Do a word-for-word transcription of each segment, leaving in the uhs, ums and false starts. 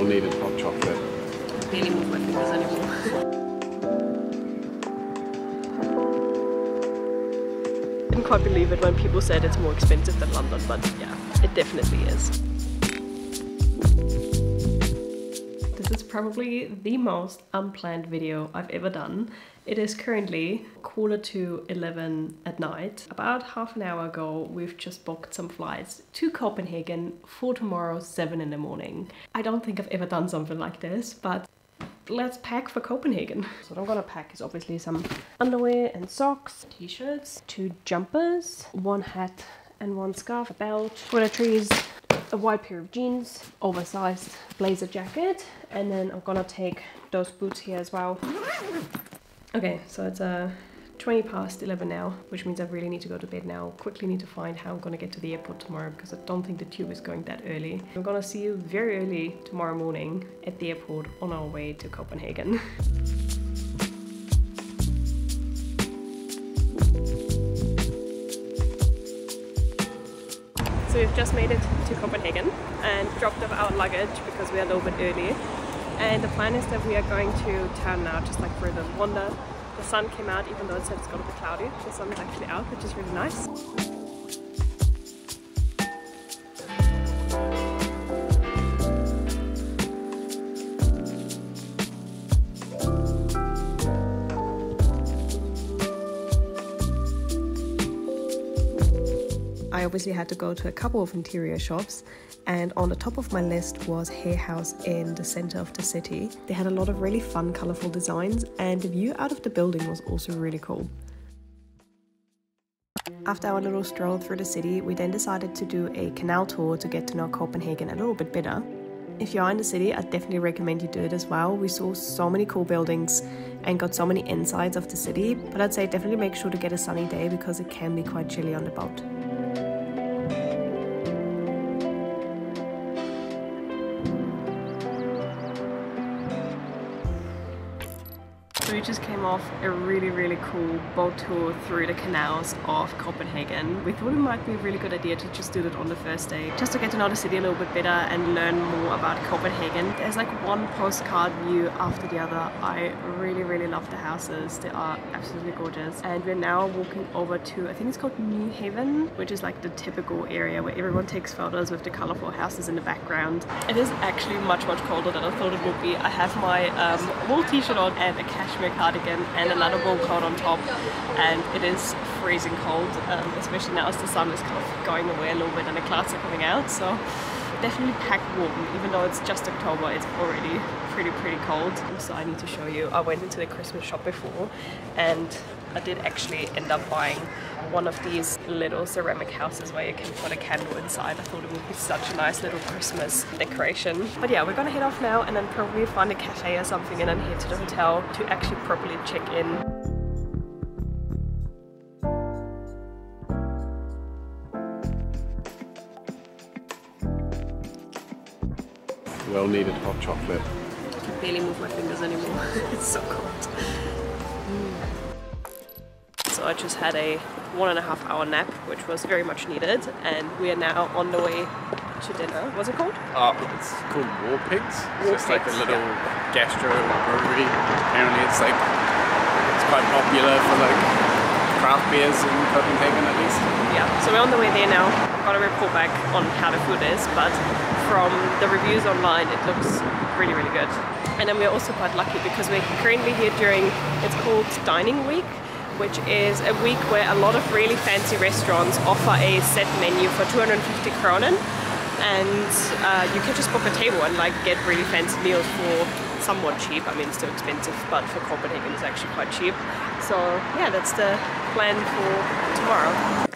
well needed hot chocolate. I barely move my fingers anymore. I can't believe it when people said it's more expensive than London, but yeah, it definitely is. This is probably the most unplanned video I've ever done. It is currently quarter to eleven at night. About half an hour ago, we've just booked some flights to Copenhagen for tomorrow, seven in the morning. I don't think I've ever done something like this, but let's pack for Copenhagen. So what I'm gonna pack is obviously some underwear and socks, t-shirts, two jumpers, one hat and one scarf, a belt, toiletries, a wide pair of jeans, oversized blazer jacket, and then I'm gonna take those boots here as well. Okay, so it's uh, twenty past eleven now, which means I really need to go to bed now. Quickly need to find how I'm gonna get to the airport tomorrow because I don't think the tube is going that early. I'm gonna see you very early tomorrow morning at the airport on our way to Copenhagen. So we've just made it to Copenhagen and dropped off our luggage because we are a little bit early. And the plan is that we are going to town now, just like for a little wander. The sun came out, even though it said it's going to be cloudy. The sun is actually out, which is really nice. I obviously had to go to a couple of interior shops, and on the top of my list was Hair House in the center of the city. They had a lot of really fun, colorful designs, and the view out of the building was also really cool. After our little stroll through the city, we then decided to do a canal tour to get to know Copenhagen a little bit better. If you are in the city, I definitely recommend you do it as well. We saw so many cool buildings and got so many insights of the city, but I'd say definitely make sure to get a sunny day because it can be quite chilly on the boat. We just came off a really really cool boat tour through the canals of Copenhagen. We thought it might be a really good idea to just do it on the first day, just to get to know the city a little bit better and learn more about Copenhagen. There's like one postcard view after the other. I really really love the houses. They are absolutely gorgeous. And we're now walking over to, I think it's called Nyhavn, which is like the typical area where everyone takes photos with the colorful houses in the background. It is actually much much colder than I thought it would be. I have my um, wool t-shirt on and a cashmere cardigan and another wool coat on top, and it is freezing cold, um, especially now as the sun is kind of going away a little bit and the clouds are coming out. So definitely pack warm, even though it's just October, it's already pretty pretty cold. So I need to show you, I went into the Christmas shop before and I did actually end up buying one of these little ceramic houses where you can put a candle inside. I thought it would be such a nice little Christmas decoration. But yeah, we're gonna head off now and then probably find a cafe or something and then head to the hotel to actually properly check in. Well needed hot chocolate. I can barely move my fingers anymore. It's so cold. So I just had a one and a half hour nap, which was very much needed, and we are now on the way to dinner. What's it called? Uh, it's called War Pigs. War so it's Pigs, like a little yeah. gastro brewery. Apparently it's like, it's quite popular for like craft beers in Copenhagen at least. Yeah, so we're on the way there now. I've got to report back on how the food is, but from the reviews online it looks really, really good. And then we're also quite lucky because we're currently here during, it's called Dining Week, which is a week where a lot of really fancy restaurants offer a set menu for two hundred fifty kronen, and uh, you can just book a table and like get really fancy meals for somewhat cheap. I mean, it's still expensive, but for Copenhagen it's actually quite cheap. So yeah, that's the plan for tomorrow.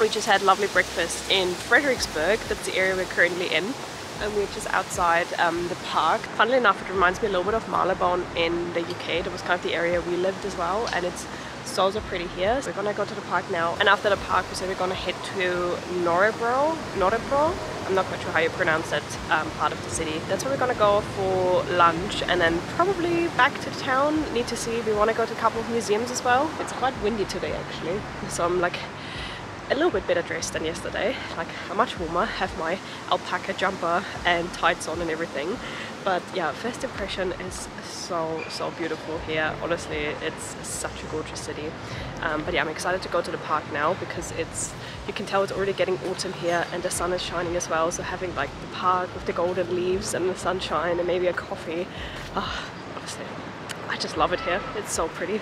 We just had lovely breakfast in Frederiksberg. That's the area we're currently in. and we're just outside um, the park. Funnily enough, it reminds me a little bit of Marylebone in the U K. That was kind of the area we lived as well, and it's so, so pretty here. So we're gonna go to the park now, and after the park we said we're gonna head to Nørrebro. Nørrebro? I'm not quite sure how you pronounce it, um, part of the city. That's where we're gonna go for lunch and then probably back to town. Need to see, we wanna go to a couple of museums as well. It's quite windy today actually, so I'm like a little bit better dressed than yesterday. Like, I'm much warmer, have my alpaca jumper and tights on and everything. But yeah, first impression is so, so beautiful here. Honestly, it's such a gorgeous city. Um, but yeah, I'm excited to go to the park now because it's, you can tell it's already getting autumn here and the sun is shining as well. So having like the park with the golden leaves and the sunshine and maybe a coffee. Oh, honestly, I just love it here. It's so pretty.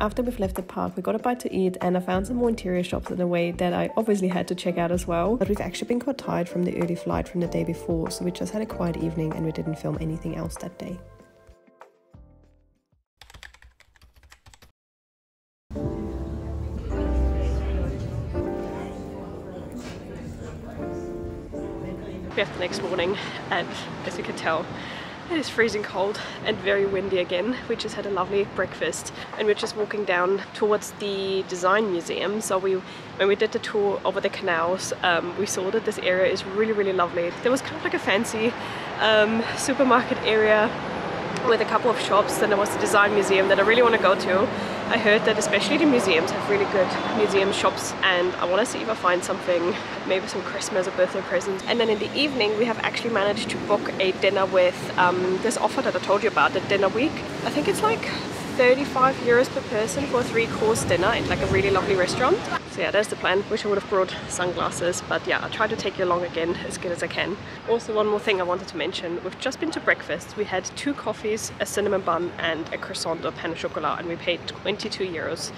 After we've left the park, we got a bite to eat and I found some more interior shops in a way that I obviously had to check out as well. But we've actually been quite tired from the early flight from the day before, so we just had a quiet evening and we didn't film anything else that day. We have the next morning and as you can tell, it is freezing cold and very windy again. We just had a lovely breakfast and we're just walking down towards the design museum. So we, when we did the tour over the canals, um, we saw that this area is really, really lovely. There was kind of like a fancy um, supermarket area with a couple of shops, and there was the design museum that I really want to go to. I heard that especially the museums have really good museum shops, and I want to see if I find something, maybe some Christmas or birthday presents. And then in the evening we have actually managed to book a dinner with um, this offer that I told you about, the dinner week. I think it's like thirty-five euros per person for a three course dinner at like a really lovely restaurant. So yeah, that's the plan. Wish I would have brought sunglasses, but yeah, I'll try to take you along again as good as I can. Also, one more thing I wanted to mention. We've just been to breakfast. We had two coffees, a cinnamon bun and a croissant or pan au chocolat, and we paid twenty-two euros.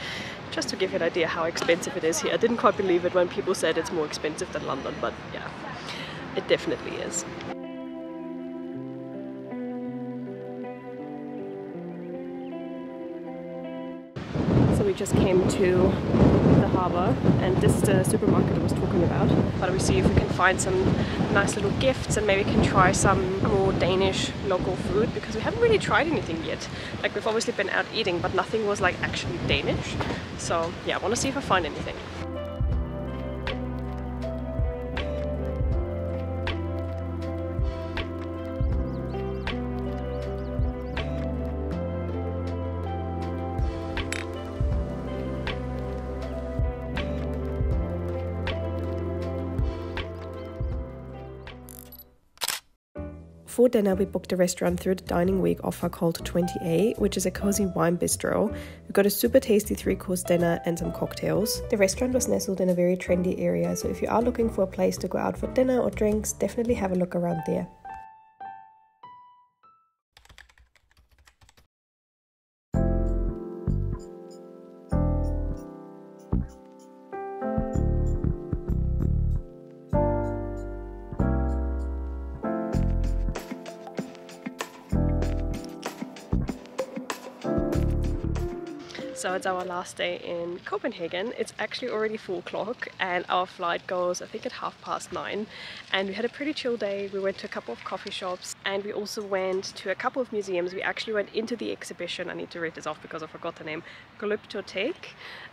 Just to give you an idea how expensive it is here. I didn't quite believe it when people said it's more expensive than London, but yeah, it definitely is. So we just came to the harbour, and this is the supermarket I was talking about. But we see if we can find some nice little gifts and maybe can try some more Danish local food, because we haven't really tried anything yet. Like, we've obviously been out eating, but nothing was like actually Danish. So yeah, I want to see if I find anything. For dinner, we booked a restaurant through the dining week offer called twenty A, which is a cozy wine bistro. We got a super tasty three-course dinner and some cocktails. The restaurant was nestled in a very trendy area, so if you are looking for a place to go out for dinner or drinks, definitely have a look around there. So it's our last day in Copenhagen. It's actually already four o'clock, and our flight goes, I think, at half past nine. And we had a pretty chill day. We went to a couple of coffee shops and we also went to a couple of museums. We actually went into the exhibition, I need to read this off because I forgot the name, Glyptotek,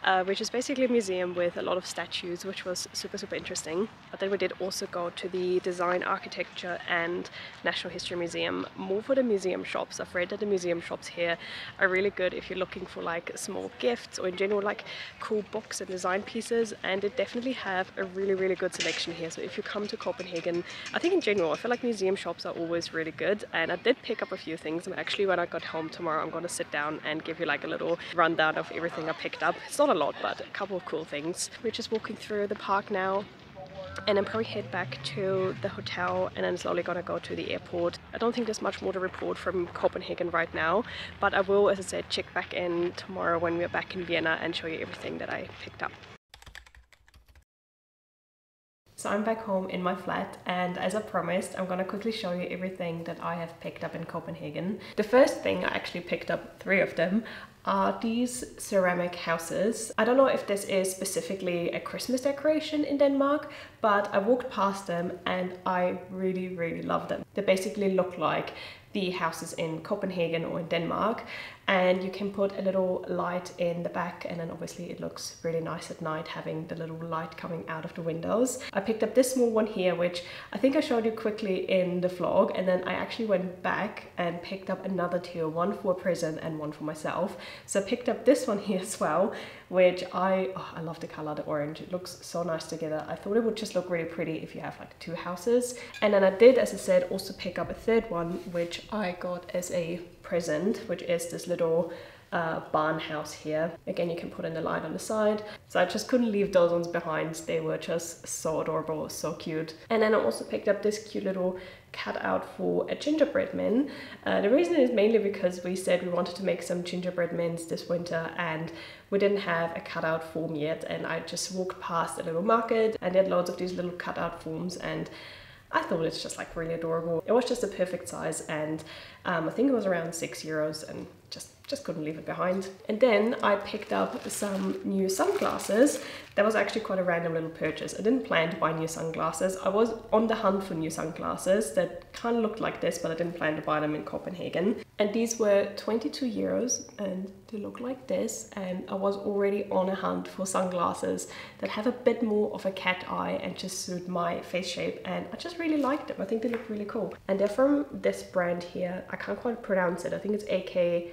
uh, which is basically a museum with a lot of statues, which was super, super interesting. But then we did also go to the Design, Architecture and Natural History Museum, more for the museum shops. I've read that the museum shops here are really good if you're looking for like small gifts or in general like cool books and design pieces, and they definitely have a really, really good selection here. So if you come to Copenhagen, I think in general I feel like museum shops are always really good, and I did pick up a few things, and actually when I got home tomorrow I'm gonna sit down and give you like a little rundown of everything I picked up. It's not a lot, but a couple of cool things. We're just walking through the park now, and I'm probably head back to the hotel and then slowly gonna go to the airport. I don't think there's much more to report from Copenhagen right now, but I will, as I said, check back in tomorrow when we're back in Vienna and show you everything that I picked up. So I'm back home in my flat, and as I promised, I'm gonna quickly show you everything that I have picked up in Copenhagen. The first thing, I actually picked up three of them, are these ceramic houses. I don't know if this is specifically a Christmas decoration in Denmark, but I walked past them and I really, really love them. They basically look like the houses in Copenhagen or in Denmark, and you can put a little light in the back, and then obviously it looks really nice at night having the little light coming out of the windows. I picked up this small one here, which I think I showed you quickly in the vlog, and then I actually went back and picked up another two, one for prison and one for myself. So I picked up this one here as well, which I, oh, I love the color, the orange, it looks so nice together. I thought it would just look really pretty if you have like two houses. And then I did, as I said, also pick up a third one, which I got as a present, which is this little uh, barn house here. Again, you can put in the light on the side. So I just couldn't leave those ones behind. They were just so adorable, so cute. And then I also picked up this cute little cutout for a gingerbread man. Uh, the reason is mainly because we said we wanted to make some gingerbread men this winter, and we didn't have a cutout form yet. And I just walked past a little market and they had loads of these little cutout forms, and I thought it's just like really adorable. It was just the perfect size, and um, I think it was around six euros, and just just couldn't leave it behind. And then I picked up some new sunglasses. That was actually quite a random little purchase. I didn't plan to buy new sunglasses. I was on the hunt for new sunglasses that kind of looked like this, but I didn't plan to buy them in Copenhagen. And these were twenty-two euros, and they look like this. And I was already on a hunt for sunglasses that have a bit more of a cat eye and just suit my face shape, and I just really liked them. I think they look really cool. And they're from this brand here. I can't quite pronounce it. I think it's A K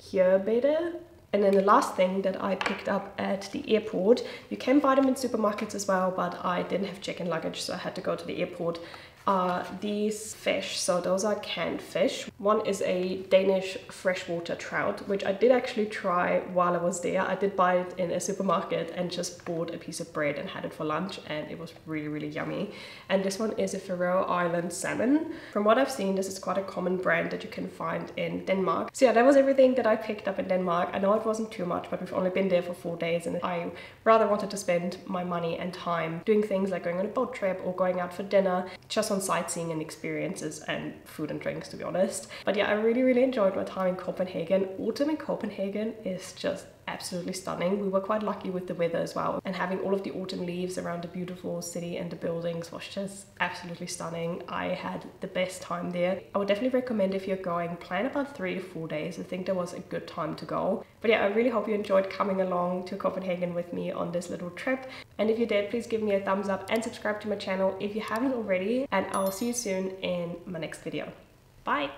Kjørbeder. And then the last thing that I picked up at the airport, you can buy them in supermarkets as well, but I didn't have check-in luggage, so I had to go to the airport, are these fish. So those are canned fish. One is a Danish freshwater trout, which I did actually try while I was there. I did buy it in a supermarket and just bought a piece of bread and had it for lunch, and it was really, really yummy. And this one is a Faroe Island salmon. From what I've seen, this is quite a common brand that you can find in Denmark. So yeah, that was everything that I picked up in Denmark. I know it wasn't too much, but we've only been there for four days and I rather wanted to spend my money and time doing things like going on a boat trip or going out for dinner, just on sightseeing and experiences and food and drinks, to be honest. But yeah, I really, really enjoyed my time in Copenhagen. Autumn in Copenhagen is just absolutely stunning. We were quite lucky with the weather as well, and having all of the autumn leaves around the beautiful city and the buildings was just absolutely stunning. I had the best time there. I would definitely recommend, if you're going, plan about three to four days. I think there was a good time to go. But yeah, I really hope you enjoyed coming along to Copenhagen with me on this little trip. And if you did, please give me a thumbs up and subscribe to my channel if you haven't already. And I'll see you soon in my next video. Bye!